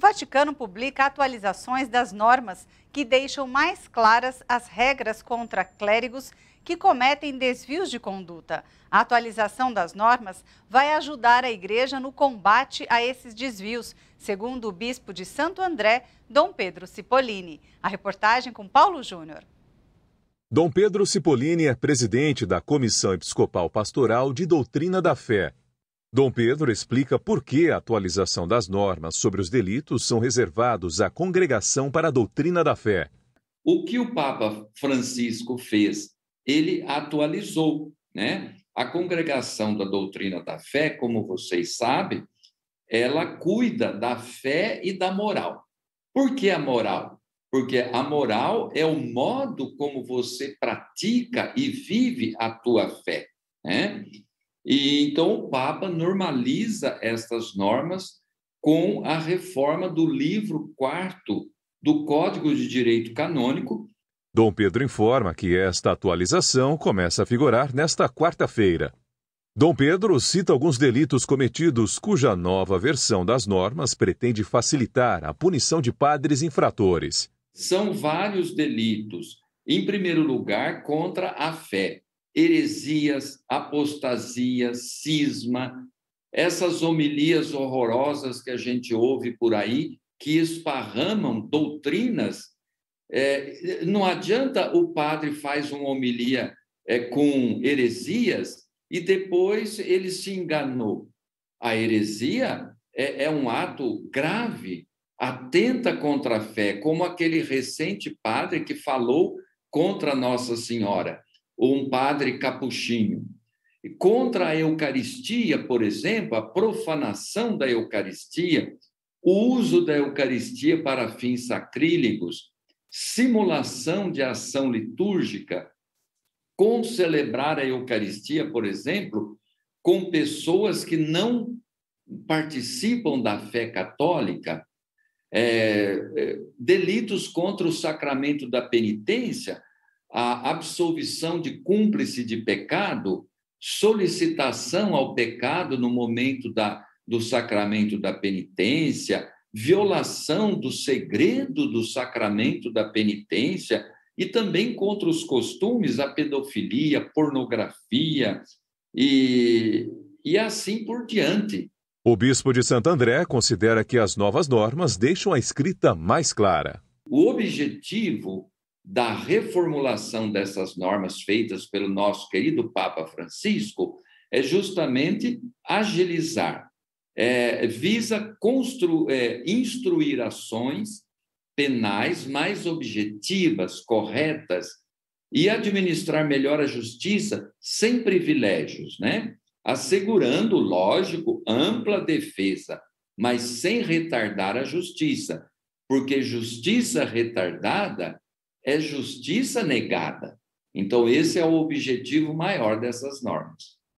O Vaticano publica atualizações das normas que deixam mais claras as regras contra clérigos que cometem desvios de conduta. A atualização das normas vai ajudar a Igreja no combate a esses desvios, segundo o bispo de Santo André, Dom Pedro Cipolini. A reportagem com Paulo Júnior. Dom Pedro Cipolini é presidente da Comissão Episcopal Pastoral de Doutrina da Fé. Dom Pedro explica por que a atualização das normas sobre os delitos são reservados à Congregação para a Doutrina da Fé. O que o Papa Francisco fez? Ele atualizou, né? A Congregação da Doutrina da Fé, como vocês sabem, ela cuida da fé e da moral. Por que a moral? Porque a moral é o modo como você pratica e vive a tua fé, né? E então o Papa normaliza estas normas com a reforma do livro 4º do Código de Direito Canônico. Dom Pedro informa que esta atualização começa a vigorar nesta quarta-feira. Dom Pedro cita alguns delitos cometidos cuja nova versão das normas pretende facilitar a punição de padres infratores. São vários delitos, em primeiro lugar, contra a fé, heresias, apostasia, cisma, essas homilias horrorosas que a gente ouve por aí, que esparramam doutrinas. Não adianta o padre faz uma homilia com heresias e depois ele se enganou. A heresia é um ato grave, atenta contra a fé, como aquele recente padre que falou contra Nossa Senhora, ou um padre capuchinho. E contra a Eucaristia, por exemplo, a profanação da Eucaristia, o uso da Eucaristia para fins sacrílegos, simulação de ação litúrgica, concelebrar a Eucaristia, por exemplo, com pessoas que não participam da fé católica, delitos contra o sacramento da penitência, a absolvição de cúmplice de pecado, solicitação ao pecado no momento do sacramento da penitência, violação do segredo do sacramento da penitência e também contra os costumes, a pedofilia, pornografia e assim por diante. O bispo de Santo André considera que as novas normas deixam a escrita mais clara. O objetivo da reformulação dessas normas feitas pelo nosso querido Papa Francisco é justamente agilizar, visa instruir ações penais mais objetivas, corretas, e administrar melhor a justiça sem privilégios, né? Assegurando, lógico, ampla defesa, mas sem retardar a justiça, porque justiça retardada é justiça negada. Então, esse é o objetivo maior dessas normas.